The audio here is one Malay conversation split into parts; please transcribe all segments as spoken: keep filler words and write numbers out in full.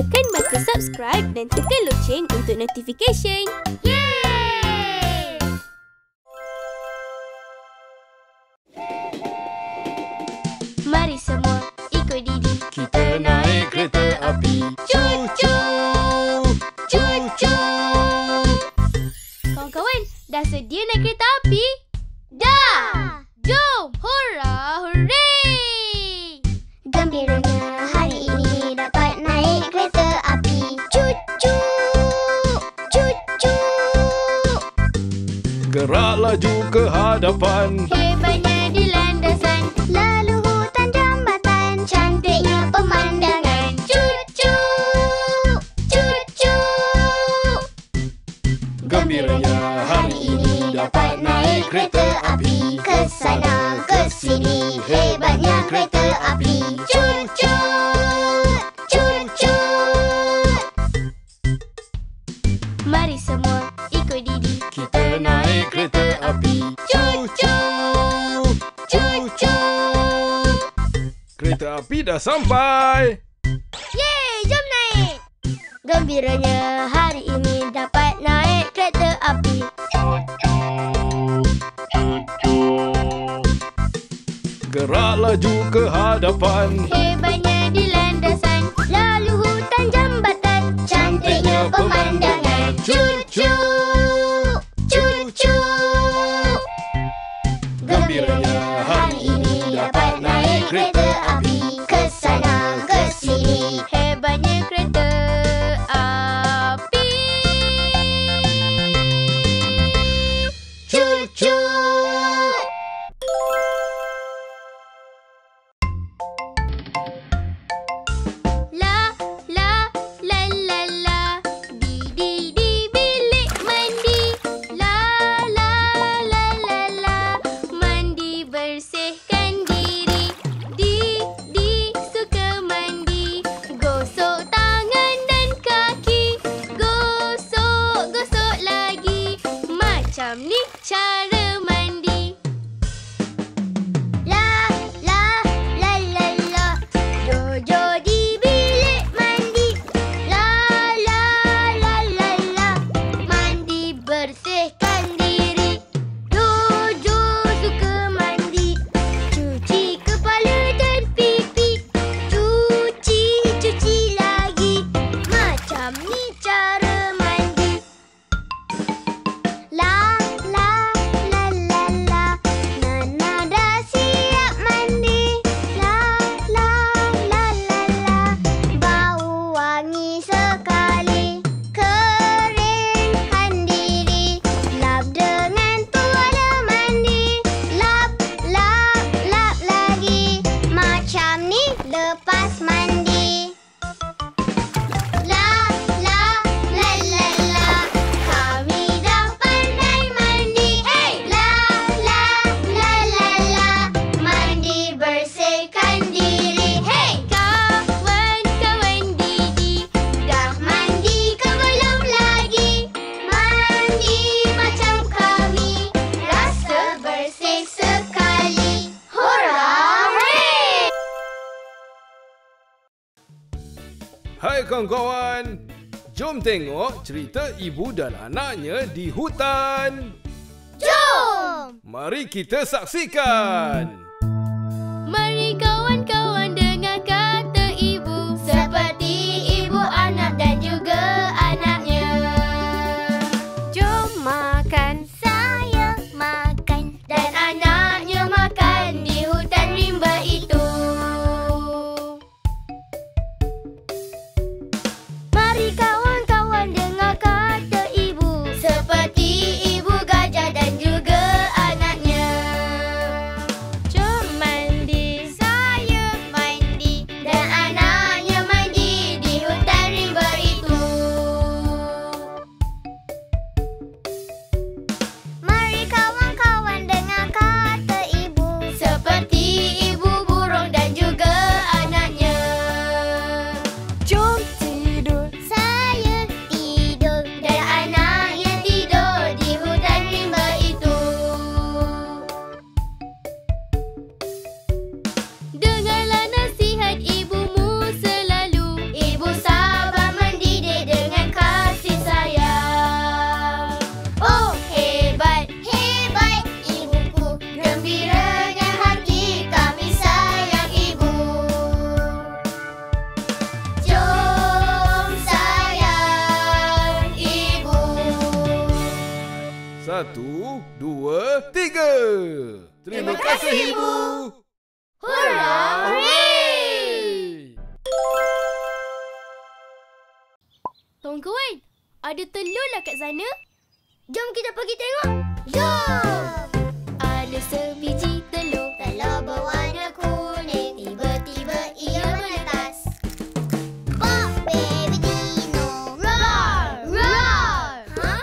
tekan batu subscribe dan tekan loceng untuk notification. Yeay! Mari semua ikut Didi. Kita naik kereta api. Cucu! Cucu! Kawan-kawan, dah sedia naik kereta api? Dah! Jom! Hora hori! Gembiranya hari ini dapat naik kereta api. Cucu! Cucu! Gerak laju ke hadapan. Hebatnya di landasan. Lalu hutan jambatan. Cantiknya pemandangan. Cucu! Cucu! Gembiranya hari ini dapat naik kereta api. Kesana kesini. Hebatnya kereta api. Dah sampai. Yeay, jom naik. Gembiranya hari ini dapat naik kereta api. Cucu, cucu. Gerak laju ke hadapan. Hebatnya di landasan. Lalu hutan jambatan. Cantiknya pemandangan. Cucu, cucu. Gembiranya hari ini dapat naik kereta api. Hebatnya kereta api. Cucu. La la la la la. Didi di bilik mandi. La la la la la. Mandi bersihkan diri. Didi suka mandi. Gosok tangan dan kaki. Gosok-gosok lagi. Macam ni cara mandi. La, la, la, la, la. Jojo di bilik mandi. La, la, la, la, la. Mandi bersihkan diri. Jojo suka mandi. Cuci kepala dan pipi. Cuci lagi. Macam ni cara mandi. La la la la la. Nana dah siap mandi. La la la la la. Bau wangi sekali. Keringkan diri. Lap dengan tuala mandi. Lap lap lap lagi. Macam ni lepas mandi. La la la la la. Kami dah pandai mandi. Hey! La la la la la. Mandi bersihkan diri. Hey! Kawan-kawan Didi dah mandi ke belum lagi? Mandi macam kami. Rasa bersih sekali. Hora hori! Hai kawan-kawan, jom tengok cerita ibu dan anaknya di hutan. Jom! Mari kita saksikan. Mari kawan-kawan dengar kata ibu. Seperti ibu anak dan juga anaknya. Jom makan. Saya makan. Dan anaknya makan di hutan rimba itu. Mari kawan-kawan dengar kata ibu. Seperti ibu gajah dan juga anaknya. Jom mandi. Saya mandi. Dan anaknya mandi di hutan rimba itu. Mari kawan-kawan dengar kata ibu. Seperti ibu burung dan juga anaknya. Jom tidur. Saya Satu, dua, tiga. Terima kasih, Ibu. Hora Hori! Tuan-tuan, ada telur lah kat sana. Jom kita pergi tengok. Jom! Ada sebiji telur. Telur berwarna kuning. Tiba-tiba ia menetas. Pop, baby Dino. Roar! Roar! Huh?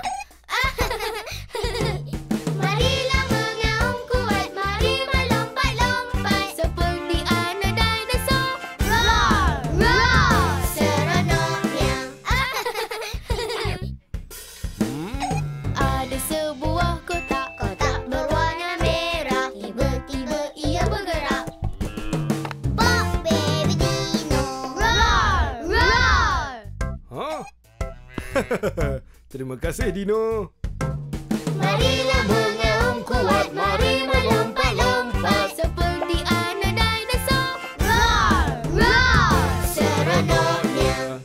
Marilah mengaum kuat. Mari melompat-lompat. Seperti anak dinosaur. Roar! Roar! Seronoknya. Ada sebuah kotak. Terima kasih, Dino. Marilah mengaum kuat, mari melompat-lompat. Seperti anak dinosaur. Roar! Roar! Seronoknya.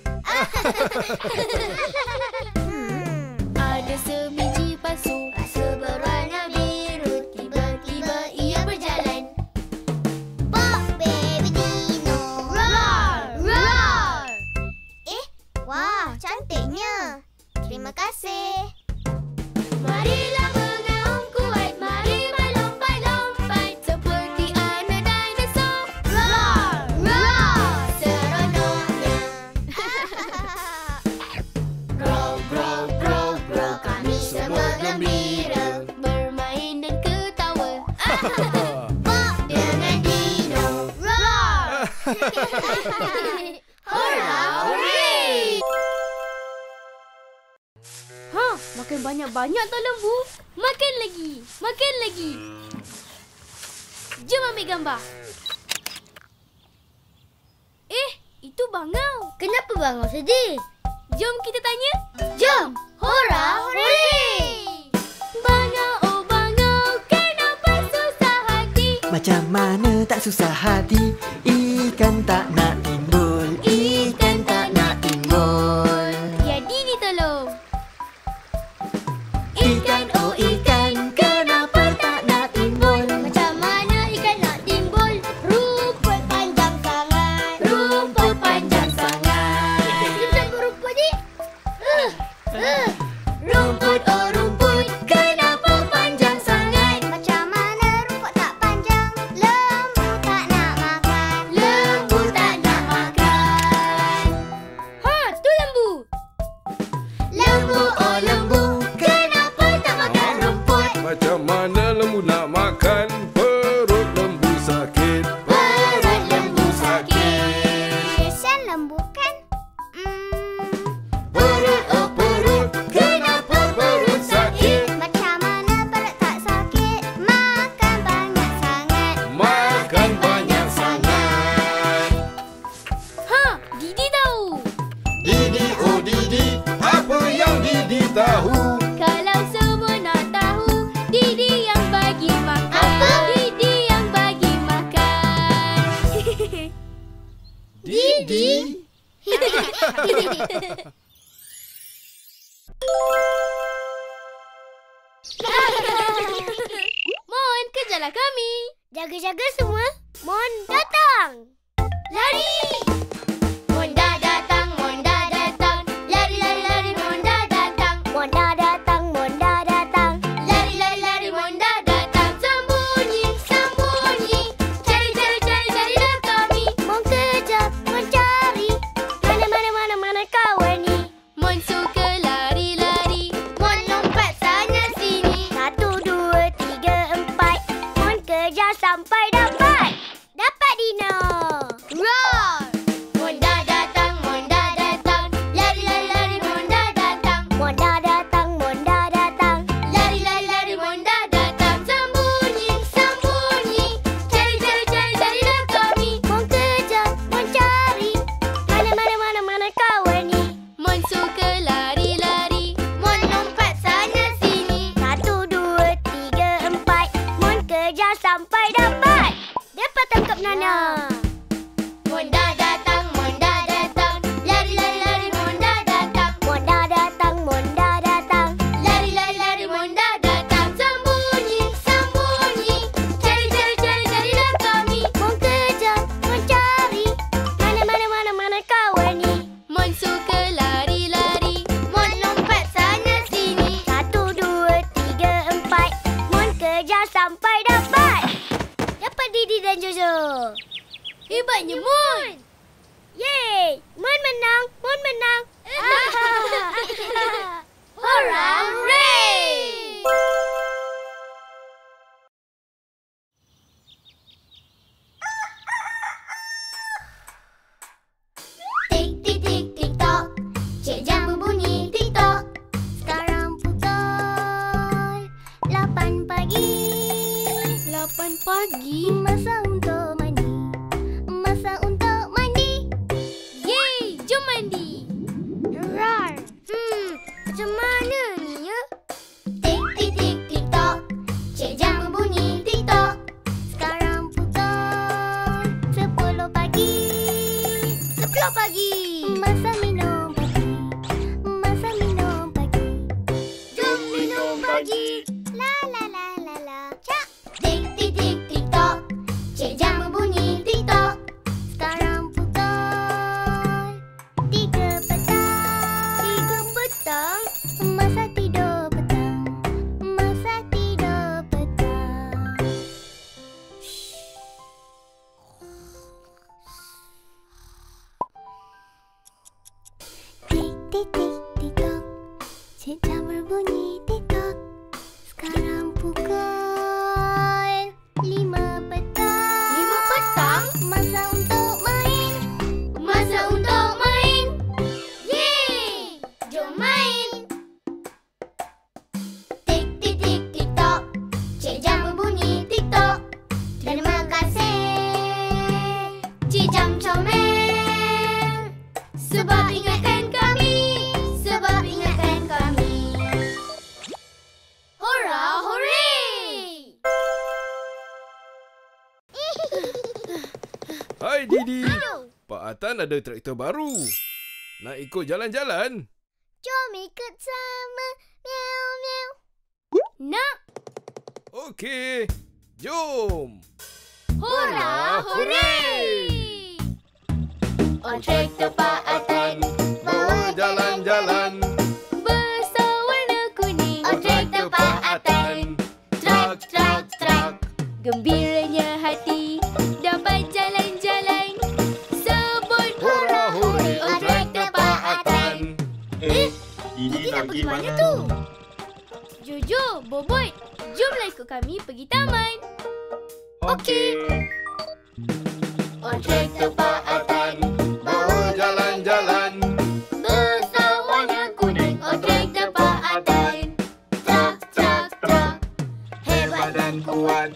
hmm. Ada sebiji pasu. Pasu berwarna biru. Tiba-tiba ia berjalan. Pop, baby Dino. Roar! Roar! Eh, wah, cantiknya. Terima kasih. Marilah mengaum kuat, mari melompat-lompat. Seperti anak dinosaur. Roar! Roar! Seronoknya. Grow, grow, grow, grow. Kami semua gembira. Bermain dan ketawa. Pop dengan Dino. Roar! Hora Hori! Hah, makan banyak-banyak tak lembu. Makan lagi, makan lagi. Jom ambil gambar. Eh, itu bangau. Kenapa bangau sedih? Jom kita tanya. Jom, Hora Hori! Bangau, oh bangau, kenapa susah hati? Macam mana tak susah hati? Ikan tak nak timbul. Ikan tak nak timbul. Ikan, oh ikan, kenapa tak nak timbul? Macam mana ikan nak timbul? Rumput panjang sangat. Rumput panjang sangat. Kita jumpa rumput ni. Uh, uh. Rumput, oh rumput, kenapa panjang sangat? Macam mana rumput tak panjang? Lembu tak nak makan. Lembu tak nak makan. Ha, tu lembu. Lembu, oh lembu. Macam mana lembu nak makan? Perut lembu sakit. Perut lembu sakit. Kesian lembu kan? Hmm. Perut, oh perut, kenapa perut sakit? Macam mana perut tak sakit? Makan banyak sangat. Makan banyak sangat. Ha, Didi tahu. Didi, oh Didi, apa yang Didi tahu? Didi. Mon, kerjalah kami. Jaga-jaga semua. Mon datang. Lari. Monda datang, Monda datang. Lari, lari, lari, Monda datang. Monda datang, Monda datang. Lari, lari, lari, Monda datang. Sembunyi, sembunyi. Cari, cari, cari, carilah kami. Mon kejar, Mon cari. Mana, mana, mana, mana kawan ni? Mon suka lari-lari. Mon lompat sana sini. Satu, dua, tiga, empat. Mon kejar sampai dapat. Dapat, Dino. Roar! lagi. Masa untuk mandi. Masa untuk mandi. Yeay, jom mandi. Rar. Hmm, macam mana ni ya? Tik tik tik tik tok. Cik jam berbunyi tik tok. Sekarang pukul sepuluh pagi. Sepuluh pagi. Masa minum pagi. Masa minum pagi. Jom minum pagi. Ada traktor baru. Nak ikut jalan-jalan? Jom ikut sama. Miau, miau. Nak. Okey. Jom. Hora hori. On traktor Pak Atan bawa jalan-jalan. Besar warna kuning. On traktor Pak Atan. Trak, trak, trak. Gembiranya hati dapat jalan-jalan. Eh, Didi nak pergi mana tu? Jojo, Boboi, jomlah ikut kami pergi taman. Okey. On traktor Pak Atan, bawa jalan-jalan. Besar warna kuning. On traktor Pak Atan. Trak, trak, trak. Hebat dan kuat.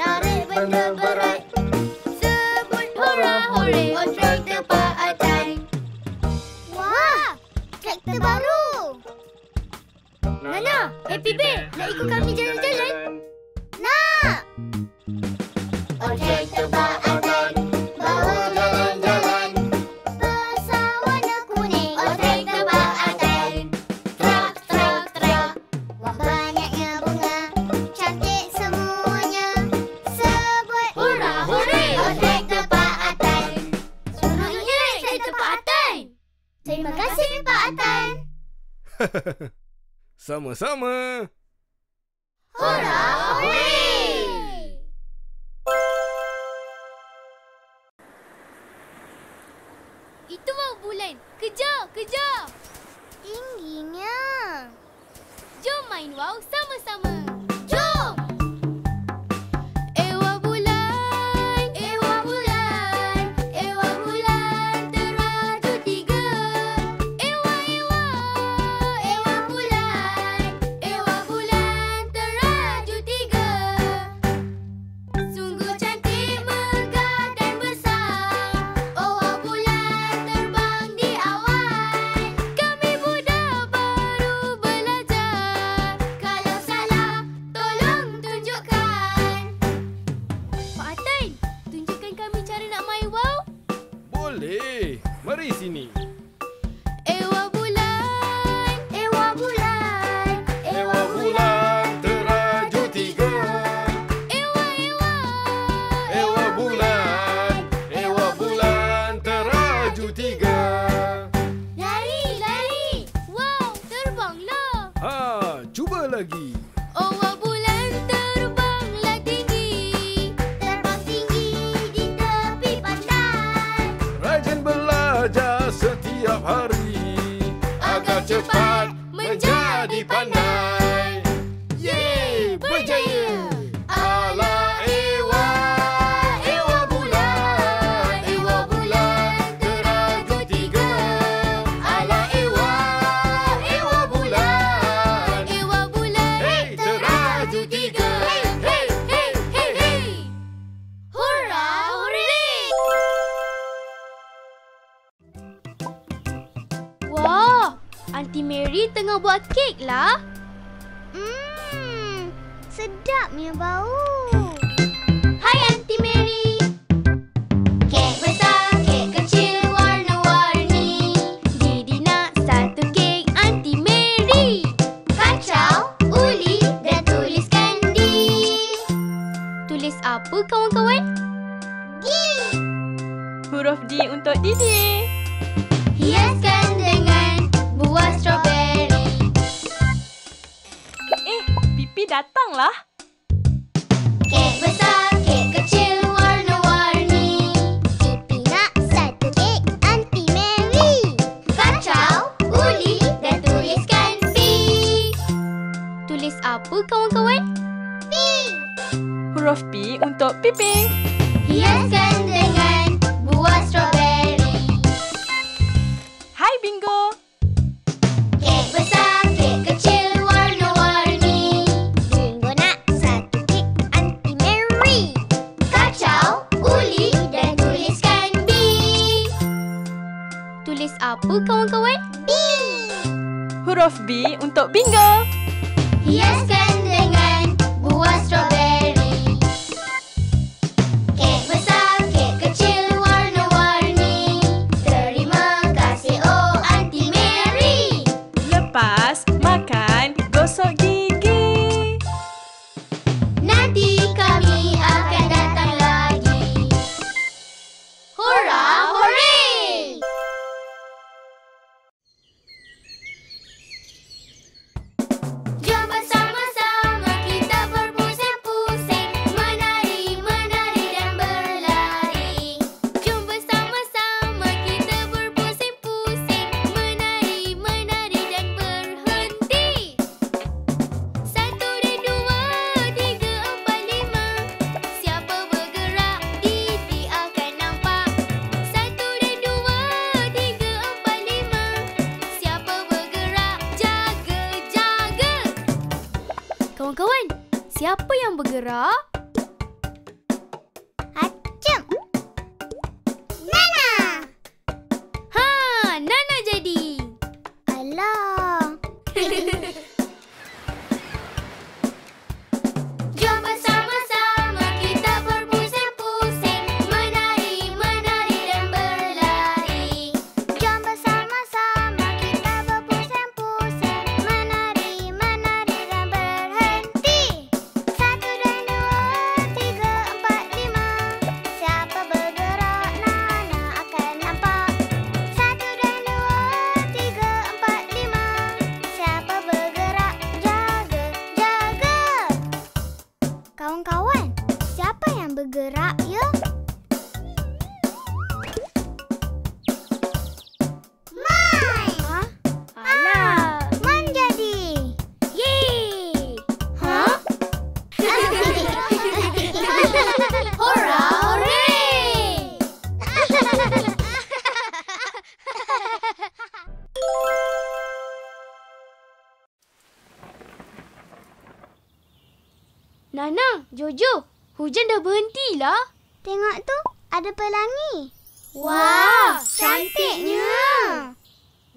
Tarik benda berat. Sebut hora hori. On traktor Pak Atan. Traktor baru. Nana, Happy Bay, nak ikut kami jalan-jalan? Nak! On traktor Pak Atan, bawa jalan-jalan. Besar warna kuning. On traktor Pak Atan. Trak, trak, trak. Wah, banyaknya bunga. Cantik semuanya. Sebut hurra, hurra. On traktor Pak Atan. Seronoknya naik traktor Pak Atan. Terima kasih Pak Atan. Sama-sama. Hora hori. Itu mau bulan. Kejar, kejar. Tingginya. Jom main wow sama-sama. Jom. Aunty Mary tengah buat kek lah. Hmm, sedapnya bau. Hai Aunty Mary. Kek besar, kek kecil, warna-warni. Didi nak satu kek Aunty Mary. Kacau, uli dan tuliskan D. Tulis apa kawan-kawan? D. Huruf D untuk Didi. Hiaskan dengan buah stroberi. Eh, Pipi datanglah. Kek besar, kek kecil, warna-warni. Pipi nak satu kek Aunty Mary. Kacau, uli dan tuliskan B. Tulis apa kawan-kawan? B. Huruf P untuk Pipi. Hiaskan dengan buah stroberi. Bingo. Kek besar, kek kecil, warna-warni. Bingo nak satu kek Aunty Mary. Kacau, uli dan tuliskan B. Tulis apa kawan-kawan? B. Huruf B untuk Bingo. Hiaskan dengan buah stroberi. Kek besar, kek kecil. Pas makan, gosok gigi. Nanti kami akan datang lagi. Hora Hori! Jom bersama-sama kita berpusing-pusing, menari, menari dan berlari. Jom bersama-sama kita berpusing-pusing, menari, menari. Siapa yang bergerak? Acem. Nana. Ha, Nana jadi. Alah. Jom bersama-sama kita berpusing-pusing, menari, menari dan berlari. Jom bersama-sama kita berpusing-pusing, menari, menari dan berhenti. Kawan-kawan, siapa yang bergerak ya? Mai! Ha? Alah! Man jadi! Yeay! Ha? Hora Hori! Nana, Jojo, hujan dah berhenti lah. Tengok tu, ada pelangi. Wah, wow, cantiknya.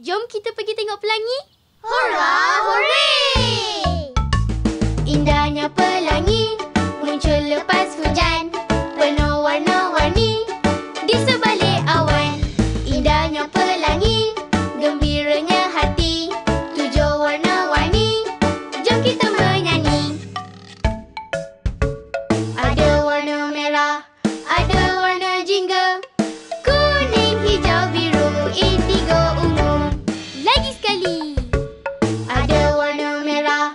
Jom kita pergi tengok pelangi. Hora Hori! Indahnya pelangi muncul lepas hujan, penuh warna-warni di sebalik awan. Indahnya pelangi, gembiranya hati, tujuh warna-warni. Jom kita menyanyi. Ada warna merah, ada warna jingga, kuning, hijau, biru, indigo, ungu. Lagi sekali. Ada warna merah,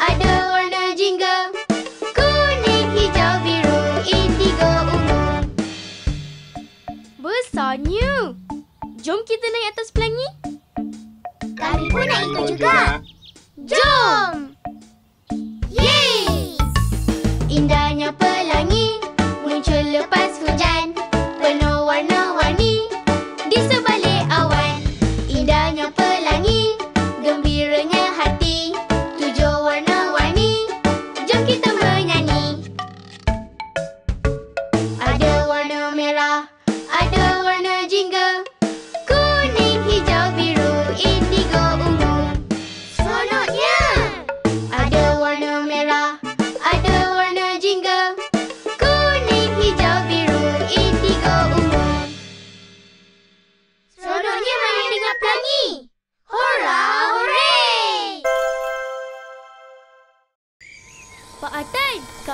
ada warna jingga, kuning, hijau, biru, indigo, ungu. Besarnya. Jom kita naik atas pelangi. Kami pun nak ikut juga. Jom. Yeay! Indahnya pelangi muncul lepas hujan, penuh warna-warni di sebalik awan. Indahnya pelangi, gembiranya hati, tujuh warna-warni. Jom kita menyanyi. Ada warna merah, ada warna jingga, kuning, hijau, biru, indigo, ungu.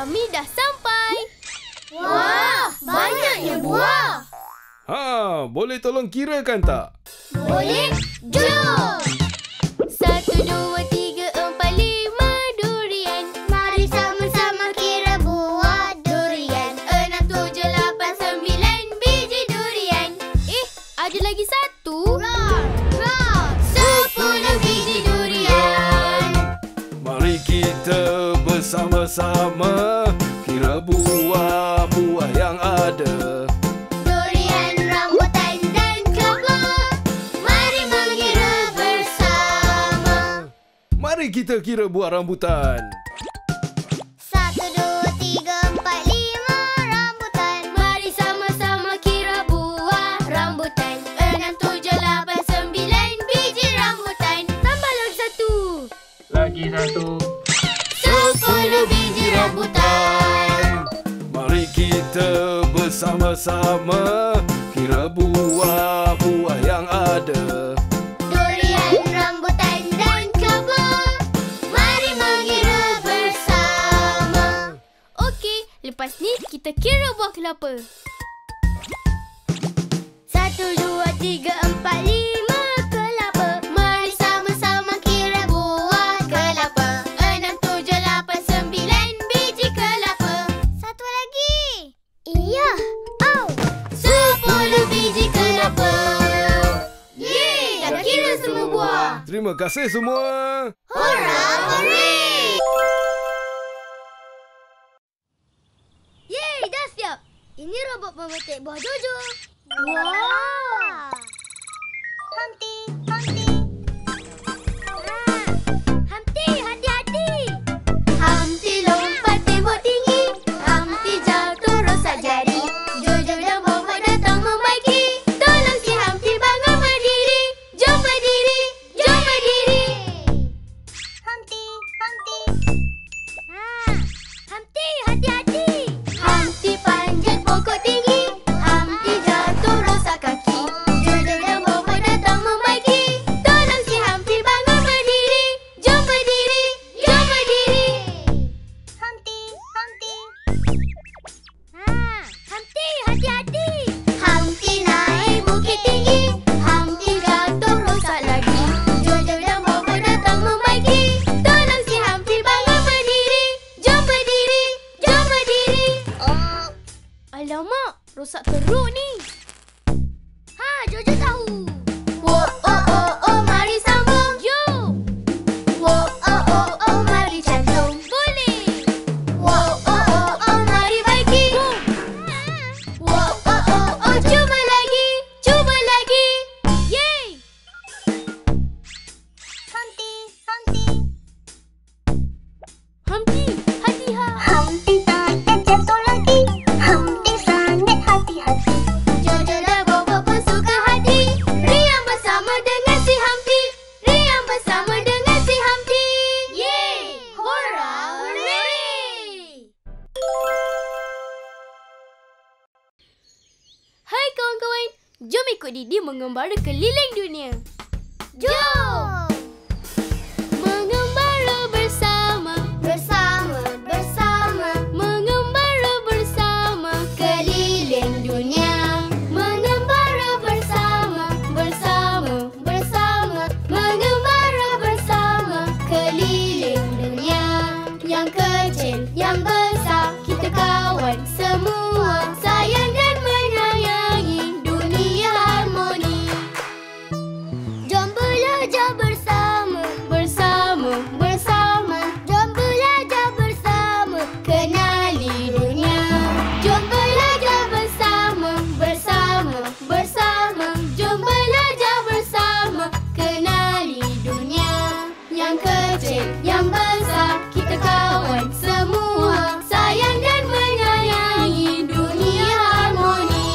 Kami dah sampai. Wah, banyak ya buah. Ha, boleh tolong kirakan tak? Boleh, jom. Satu, dua, tiga, empat, lima durian. Mari sama-sama kira buah durian. Enam, tujuh, lapan, sembilan biji durian. Eh, ada lagi satu. Roar, roar. Sepuluh biji durian. Mari kita bersama-sama kira buah-buah yang ada. Kita kira buah rambutan. Satu, dua, tiga, empat, lima rambutan. Mari sama-sama kira buah rambutan. Enam, tujuh, lapan, sembilan biji rambutan. Tambah lagi satu. Lagi satu. Sepuluh biji rambutan. Mari kita bersama-sama kira buah-buah yang ada. Lepas ni, kita kira buah kelapa. Satu, dua, tiga, empat, lima kelapa. Mari sama-sama kira buah kelapa. Enam, tujuh, lapan, sembilan biji kelapa. Satu lagi. Iya. Oh. Sepuluh biji kelapa. Yeay, dah kira semua buah. Terima kasih semua. Hora Hori! Ini robot pemetik buah Jojo. Wow! Humpty, Humpty. Humpty, hati-hati. Humpty lompat tembok tinggi. Humpty jatuh rosak jari. Jojo dan Boboi datang membaiki. Tolong si Humpty bangun berdiri. Jom berdiri, jom berdiri. Humpty, Humpty. Humpty, hati-hati. Humpty panjang. Pokok tinggi, Humpty jatuh rosak kaki. Jojo dan Boboi datang membaiki. Tolong si Humpty bangun berdiri. Jom berdiri, jom berdiri. Humpty, Humpty. Ha, Humpty hati-hati. Humpty naik bukit tinggi. Humpty jatuh rosak lagi. Jojo dan Boboi datang membaiki. Tolong si Humpty bangun berdiri. Jom berdiri, jom berdiri. Oh. Alamak, rosak teruk ni. Ha, Jojo tahu. Wow, oh, oh, oh, mari sambung. Yo. Wow, oh, oh, oh, mari cantum. Boleh. Wow, oh, oh, oh, mari baiki. Wow, oh, oh, oh, cuba lagi. Cuba lagi. Yeay. Humpty, Humpty. Humpty, hati-hati. Humpty takkan jatuh lagi. Humpty. Jom ikut Didi mengembara keliling dunia. Jom! Mengembara bersama. Bersama, bersama. Mengembara bersama. Keliling dunia. Mengembara bersama. Bersama, bersama. Mengembara bersama. Keliling dunia. Yang kecil, yang besar. Kita kawan semua. Sayang dan menyayangi. Yang besar, kita kawan semua. Sayang dan menyayangi, dunia harmoni.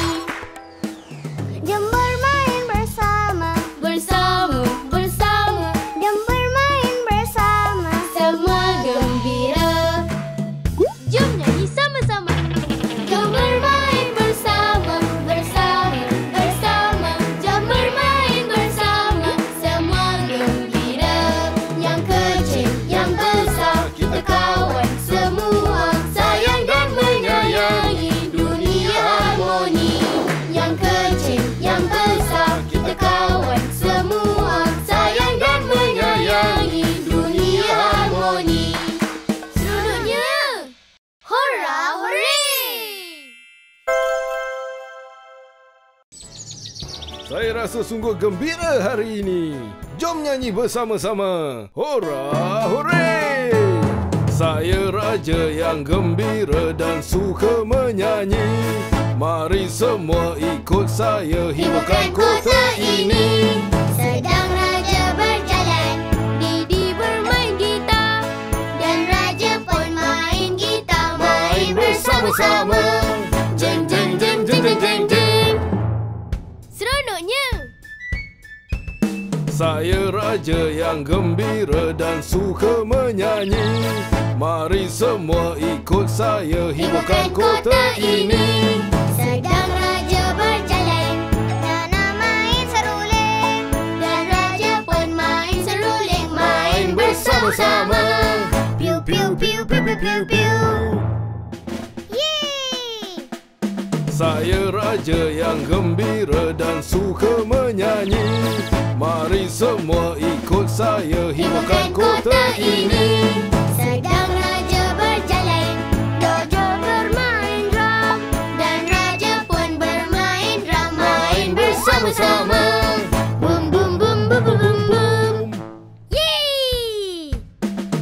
Jom bermain bersama. Bersama, bersama. Jom bermain bersama. Semua gembira. Jom nyanyi sama-sama. Jom bermain bersama. Bersama, bersama. Jom bermain bersama. Semua gembira. Yang kecil, rasa sungguh gembira hari ini. Jom nyanyi bersama-sama. Hora Hori! Saya raja yang gembira dan suka menyanyi. Mari semua ikut saya hiburkan kota ini. Sedang raja berjalan, Didi bermain gitar, dan raja pun main gitar, main bersama-sama. Jeng jeng jeng jeng jeng jeng jeng. Seronoknya. Saya raja yang gembira dan suka menyanyi. Mari semua ikut saya hiburkan kota ini. Sedang raja berjalan, Nana main seruling, dan raja pun main seruling, main bersama-sama. Piu piu piu piu piu piu piu. Saya raja yang gembira dan suka menyanyi. Mari semua ikut saya hiburkan kota ini. Sedang raja berjalan, Jojo bermain drum, dan raja pun bermain drum, main bersama-sama. Bum bum bum bum bum bum bum. Yeay!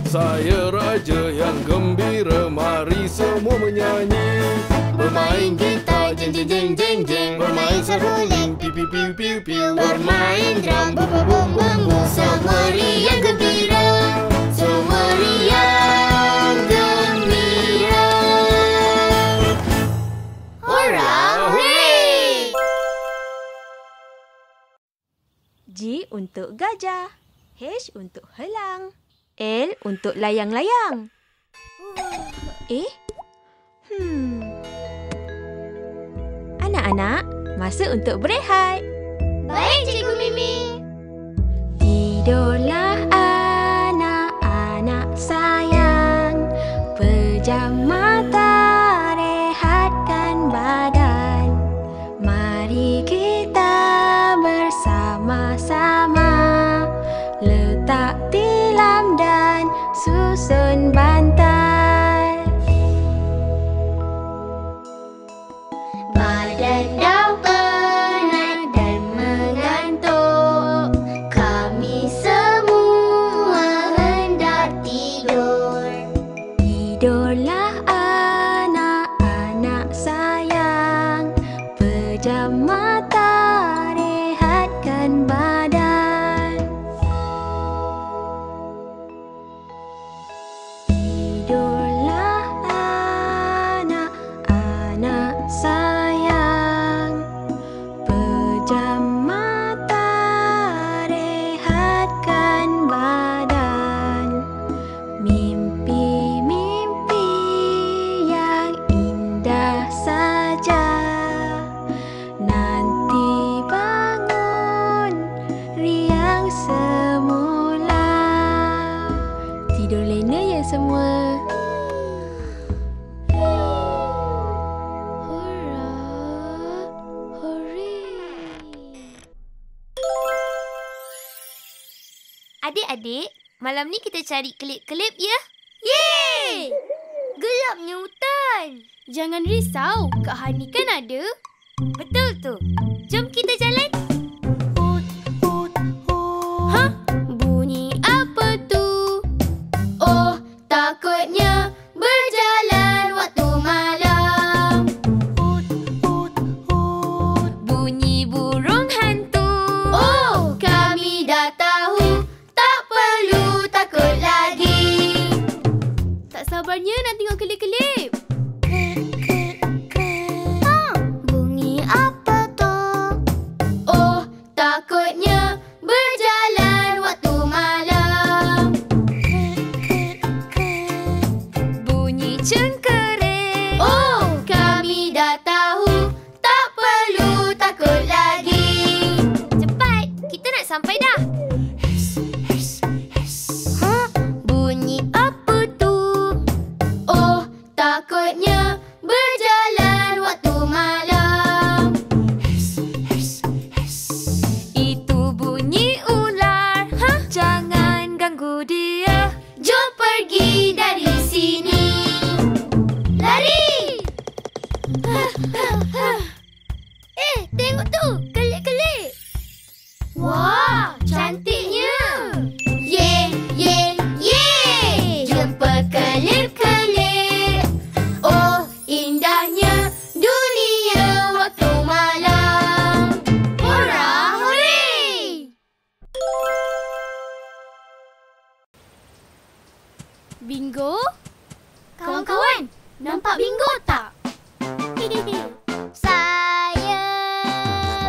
Saya raja yang gembira, mari semua menyanyi. Bermain gitar, jeng jeng jeng jeng jeng. Bermain seruling, piu piu piu piu piu. Bermain drum, bum bum bum bum bum. Semua riang gembira, semua riang gembira. Hora Hori! G untuk gajah, H untuk helang, L untuk layang-layang. Eh? Hmm. Anak-anak, masa untuk berehat. Baik, Cikgu Mimi. Tidurlah anak-anak sayang. Pejam mata, rehatkan badan. Mari kita bersama-sama letak tilam dan susun bantal. Adik-adik, malam ni kita cari kelip-kelip ya. Yeay! Gelapnya hutan. Jangan risau, Kak Hani kan ada. Betul tu. Jom kita jalan. Hut, hut, hut. Hah? Bunyi apa tu? Oh, takutnya berjalan waktu malam. Hut, hut, hut. Bunyi burung hantu. Oh, kami dah tahu. Sabarnya nak tengok kelip-kelip. Ha, bunyi apa tu? Oh, takutnya berjalan waktu malam. Bunyi cengkerik. Oh, kami dah tahu. Tak perlu takut lagi. Cepat, kita nak sampai dah. Takutnya berjalan waktu malam. Hiss, hiss, hiss. Itu bunyi ular. Hah? Jangan ganggu dia. Jom pergi dari sini. Lari! Eh, tengok tu, kelip-kelip. Bingo? Kawan-kawan, nampak Bingo tak? Saya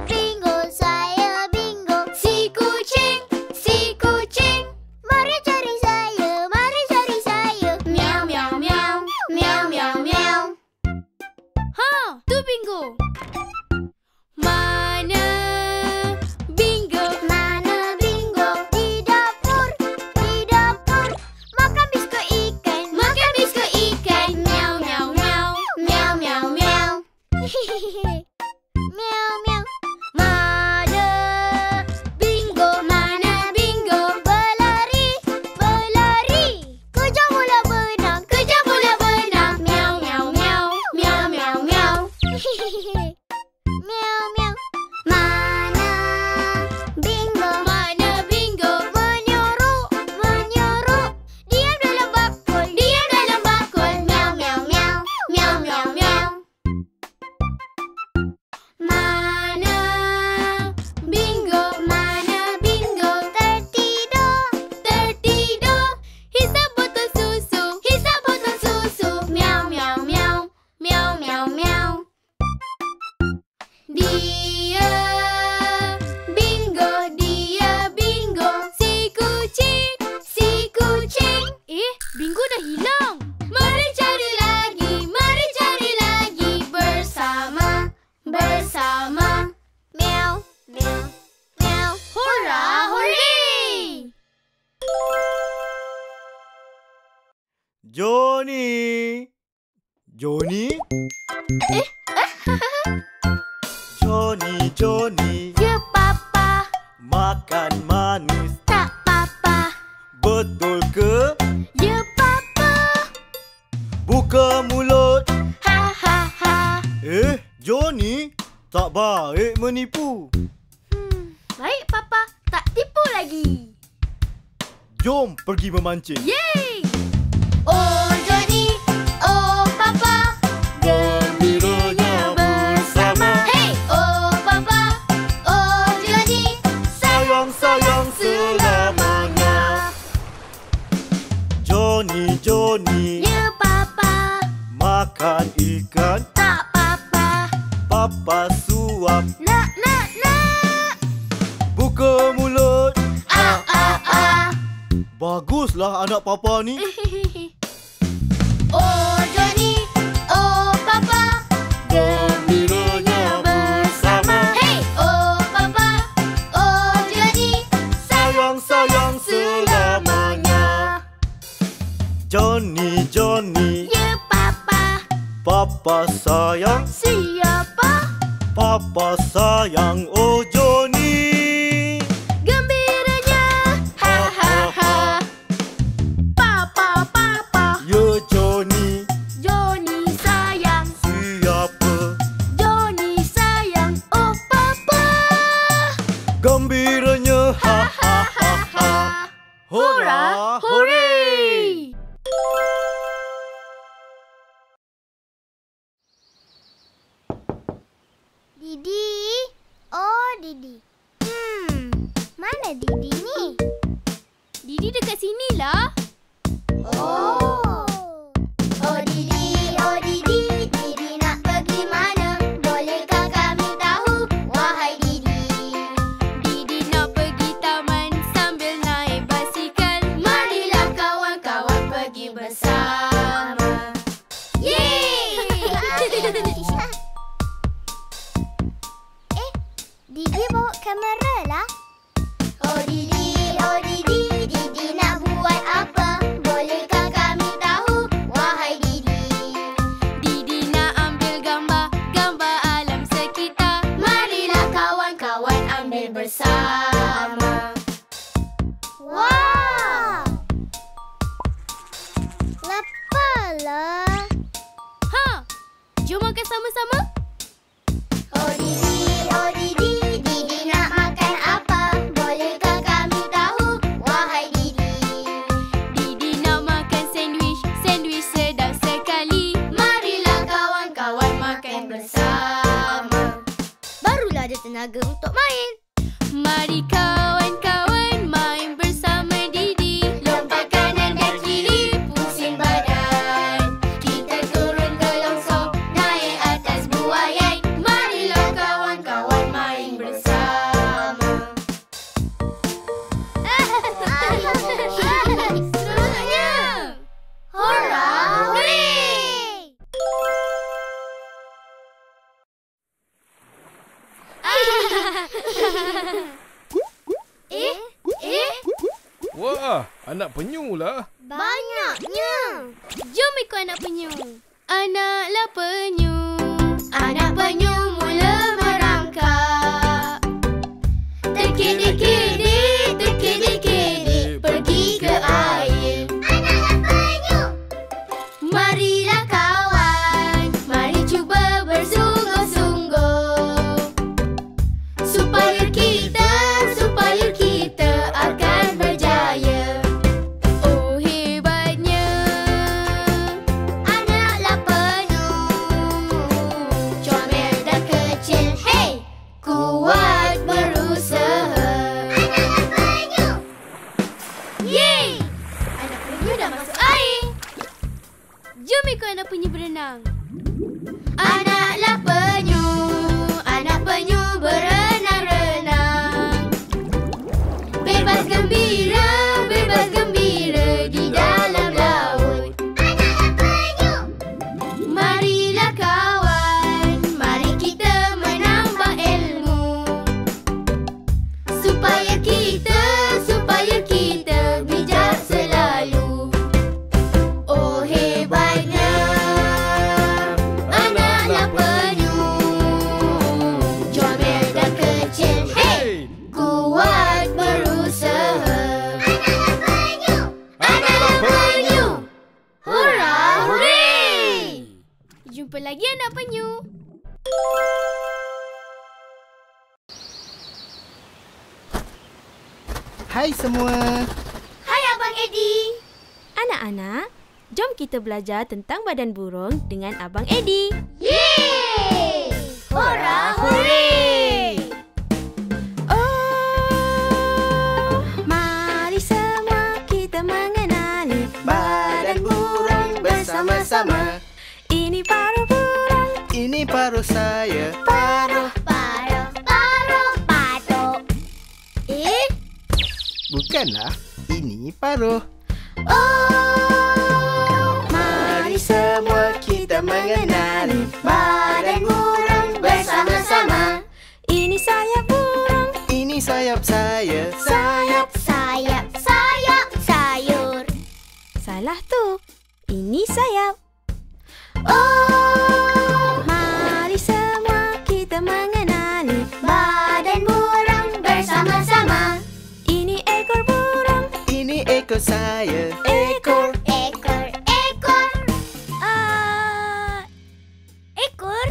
Bingo, saya Bingo. Si kucing, si kucing, mari cari saya, mari cari saya. Miau, miau, miau, miau, miau, miau. Ha, tu Bingo. Mancing. Yeay! Oh Johnny, oh Papa, gembiranya bersama. Hey! Oh Papa, oh Johnny, sayang-sayang selamanya. Johnny, Johnny, ya Papa, makan ikan tak Papa, Papa suap. Nak, nak, nak, buka mulut. Ah, ah, ah. Baguslah anak Papa ni. Oh Johnny, oh Papa, gembiranya bersama. Hey, oh Papa, oh Johnny, sayang-sayang selamanya. Johnny, Johnny, ya Papa, Papa sayang. Siapa? Papa sayang, oh Johnny. Hora Hori! Didi, oh Didi. Hmm, mana Didi ni? Didi dekat sinilah. Oh. Oh Didi, oh Didi, Didi nak pergi mana? Bolehkah kami tahu, wahai Didi? Didi nak pergi taman sambil naik basikal. Marilah kawan-kawan pergi bersama. Yeay! Eh, Didi bawa kamera lah. Oh Didi, oh Didi, Didi nak buat apa? Bolehkah kami tahu, wahai Didi? Didi nak ambil gambar, gambar alam sekitar. Marilah kawan-kawan ambil bersama. Wow! Lepalah. Ha! Jom makan sama-sama. Oh Didi, oh Didi, Didi nak makan apa? Bolehkah kami tahu, wahai Didi? Didi nak makan sandwich, sandwich sedap sekali. Marilah kawan-kawan makan bersama. Barulah ada tenaga untuk main. Mari kawan-kawan main bersama Didi. Lompat kanan dan kiri, putar Wah, anak penyu lah. Banyaknya. Jom ikut anak penyu. Anaklah penyu. Anak penyu mula merangkak. Tekik-tekik-dik, tekik-tekik-dik, pergi ke air. Anaklah penyu. Marilah kawan, mari cuba bersungguh-sungguh. Supaya kita, supaya kita akan berjaya. Oh hebatnya anaklah penyu. Comel dan kecil, hey, kuat berusaha. Anaklah penyu. Yeay, anak penyu dah masuk air. Jom ikut anak penyu berenang. Anaklah penyu. Anak penyu berenang-renang. Bebas gembira, bebas gembira di dalam laut. Anaklah penyu. Marilah kawan, mari kita menambah ilmu. Supaya kita, supaya kita bijak selalu. Oh hebatnya anaklah penyu. Comel dan kecil, hey, kuat berusaha. Anaklah penyu. Anaklah penyu. Hora hori. Jumpa lagi anak penyu. Hai semua. Hai Abang Edi. Anak-anak, jom kita belajar tentang badan burung dengan Abang Edi. Yeay! Hora hori. Oh, mari semua kita mengenali badan burung bersama-sama. Ini paruh burung, ini paruh saya. Paruh, paruh, paruh, paruh. Eh? Bukanlah, ini paruh. Oh, mari semua kita mengenali badan burung bersama-sama. Ini sayap burung, ini sayap saya. Sayap, sayap, sayap, sayur. Salah tu. Ini sayap. Oh, mari semua kita mengenali badan burung bersama-sama. Ini ekor burung, ini ekor saya. Ekor, ekor, ekor. Ah, ekor.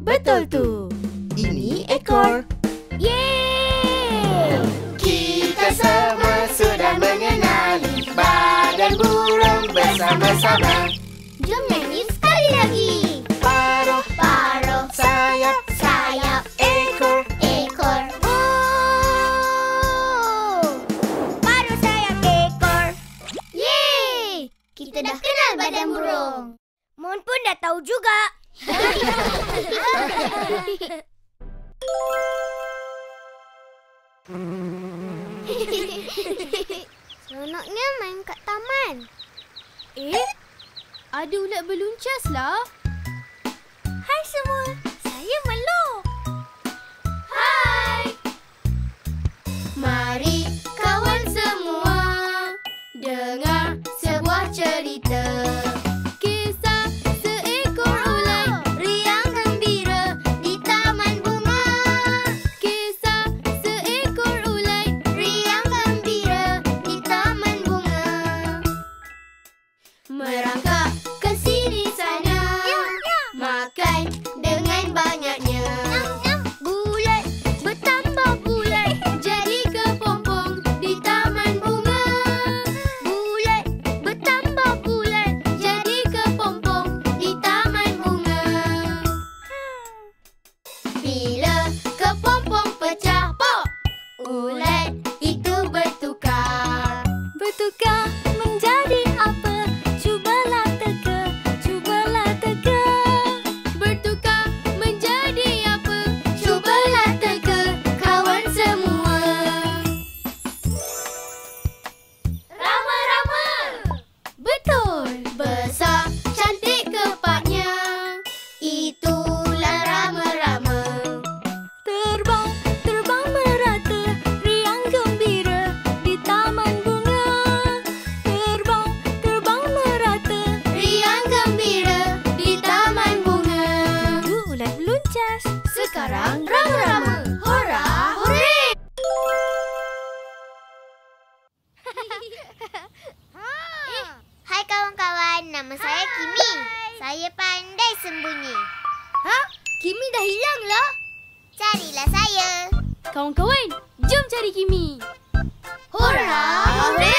Betul tu. Ini ekor. Yeay! Kita semua sudah mengenali badan burung bersama-sama. Jom nyanyi sekali lagi. Paruh, paruh, sayap, sayap, ekor, ekor. Oh, paruh, sayap, ekor. Yeay! Kita dah kenal badan burung. Mon pun dah tahu juga. Seronoknya main kat taman. Eh? Ada ulat beluncaslah. Hai semua, saya Melo. Hai. Mari kawan semua dengar sebuah cerita. Kisah seekor ulat riang gembira di taman bunga. Kisah seekor ulat riang gembira di taman bunga. Merangkak ke sini sana, makan dengan banyaknya. Eh, hai kawan-kawan, nama saya hai. Kimi. Saya pandai sembunyi. Hah? Kimi dah hilang lah. Carilah saya. Kawan-kawan, jom cari Kimi. Hora Hori!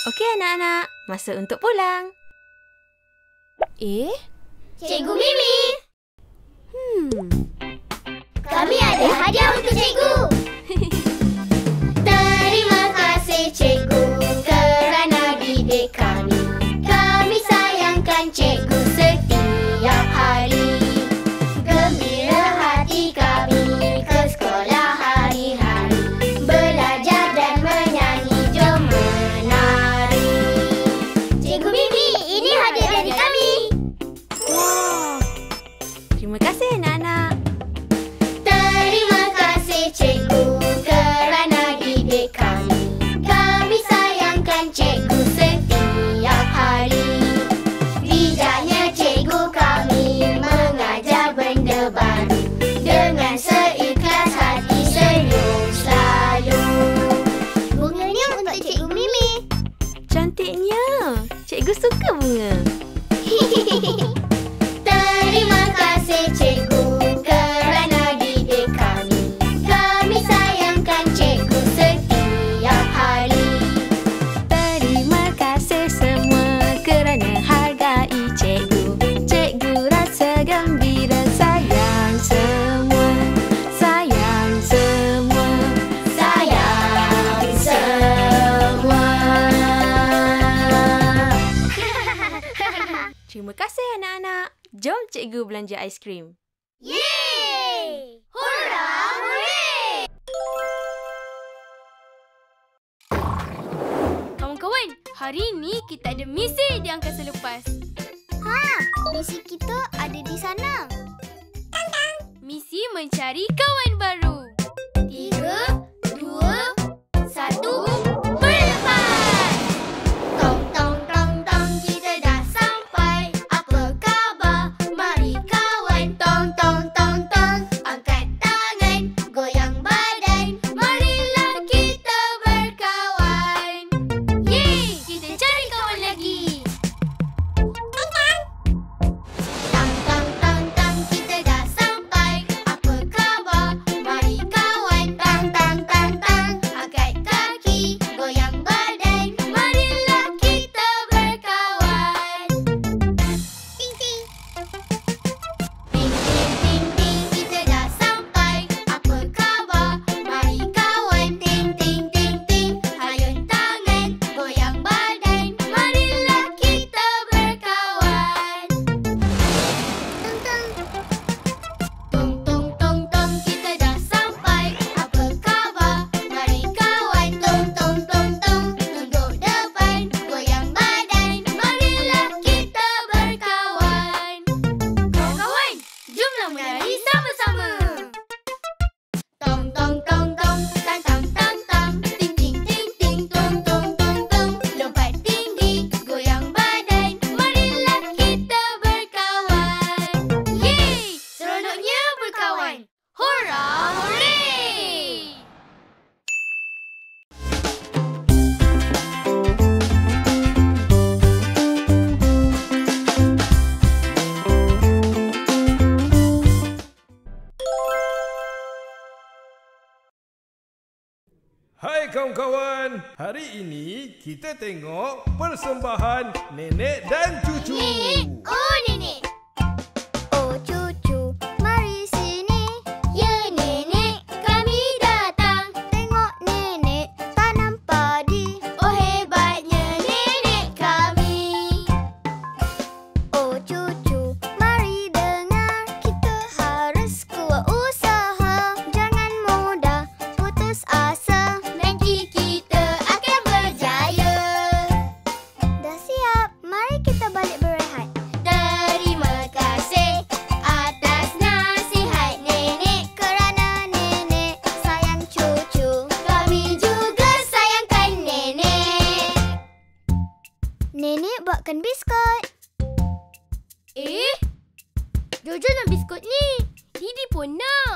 Okey anak-anak, masa untuk pulang. Eh? Cikgu Mimi! Hmm. Kami ada hadiah untuk cikgu. Terima kasih cikgu kerana didik kami. Kami sayangkan cikgu setiap hari. Suka bunga. Terima kasih cikgu kerana didik kami. Kami sayangkan cikgu setiap hari. Terima kasih semua kerana hargai cikgu. Cikgu rasa gembira sayang semua. Sayang semua. Sayang semua. Terima kasih anak-anak. Jom cikgu belanja aiskrim. Yeay! Hora hori! Kawan-kawan, hari ini kita ada misi di angkasa lepas. Ha, misi kita ada di sana. Tantang. Misi mencari kawan baru. Tiga, dua, satu. berkawan. Hora Hori! Hai kawan-kawan, hari ini kita tengok persembahan nenek dan cucu. Nenek, oh nenek. Oh cucu, mari sini. Ya nenek, kami datang. Tengok nenek tanam padi. Oh hebatnya nenek kami. Oh cucu, mari dengar. Kita harus kuat usaha. Jangan mudah putus asa. Buatkan biskut. Eh, Jojo nak biskut ni. Didi pun nak.